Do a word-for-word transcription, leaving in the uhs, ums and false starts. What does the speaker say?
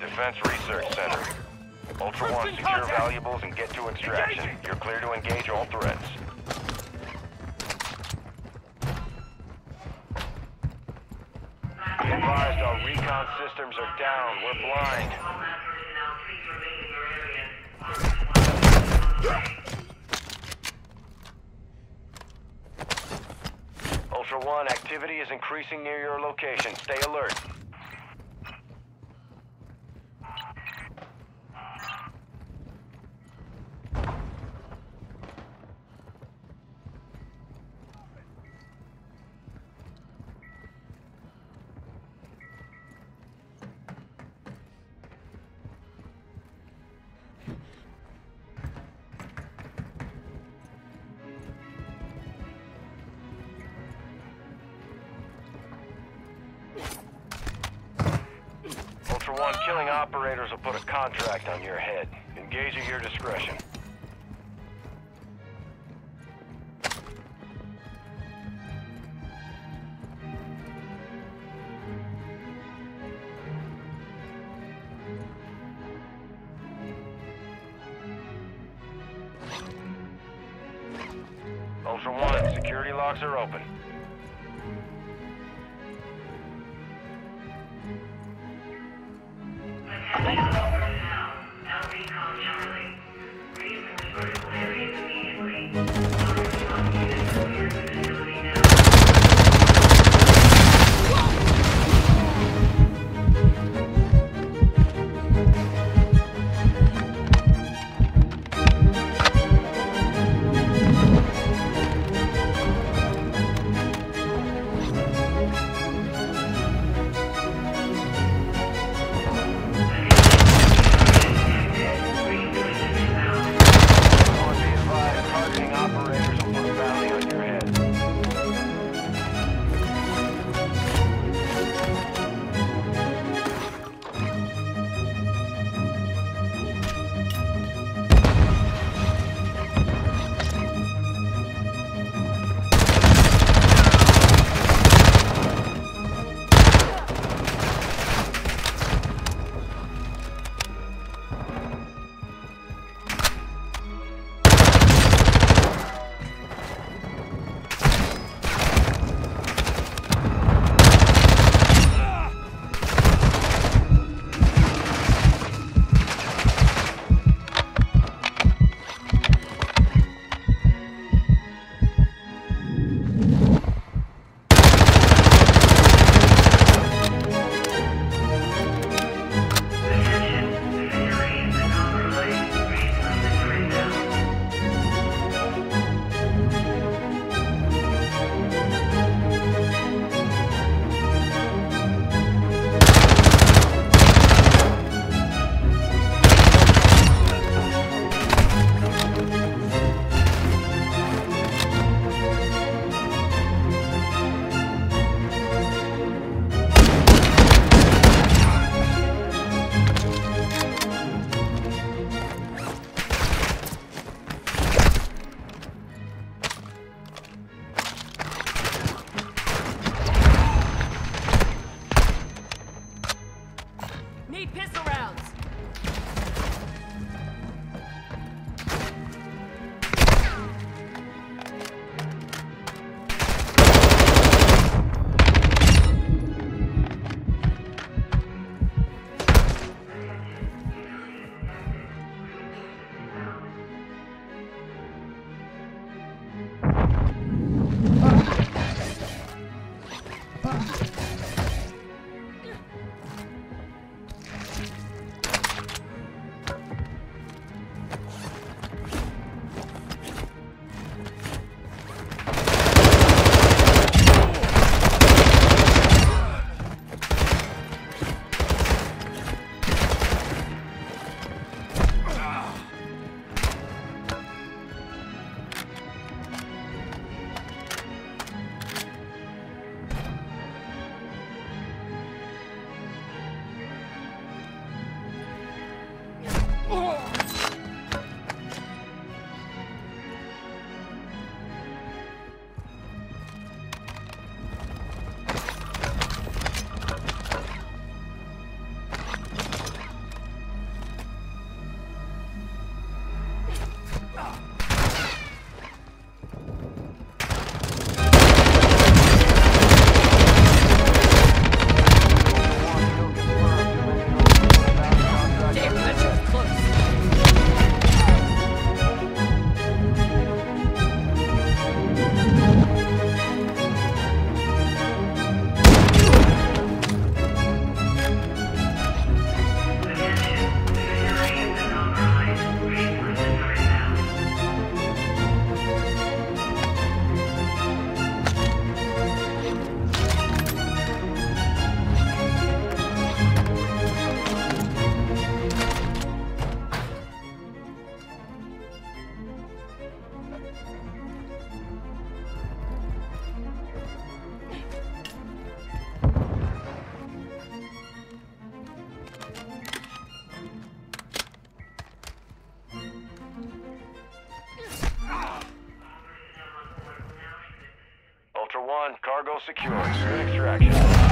Defense Research Center. Ultra One, secure valuables and get to extraction. You're clear to engage all threats. Be advised, our recon systems are down. We're blind. Ultra One, activity is increasing near your location. Stay alert. One, killing operators will put a contract on your head. Engage at your discretion. Ultra One, security locks are open. secure. Good extraction.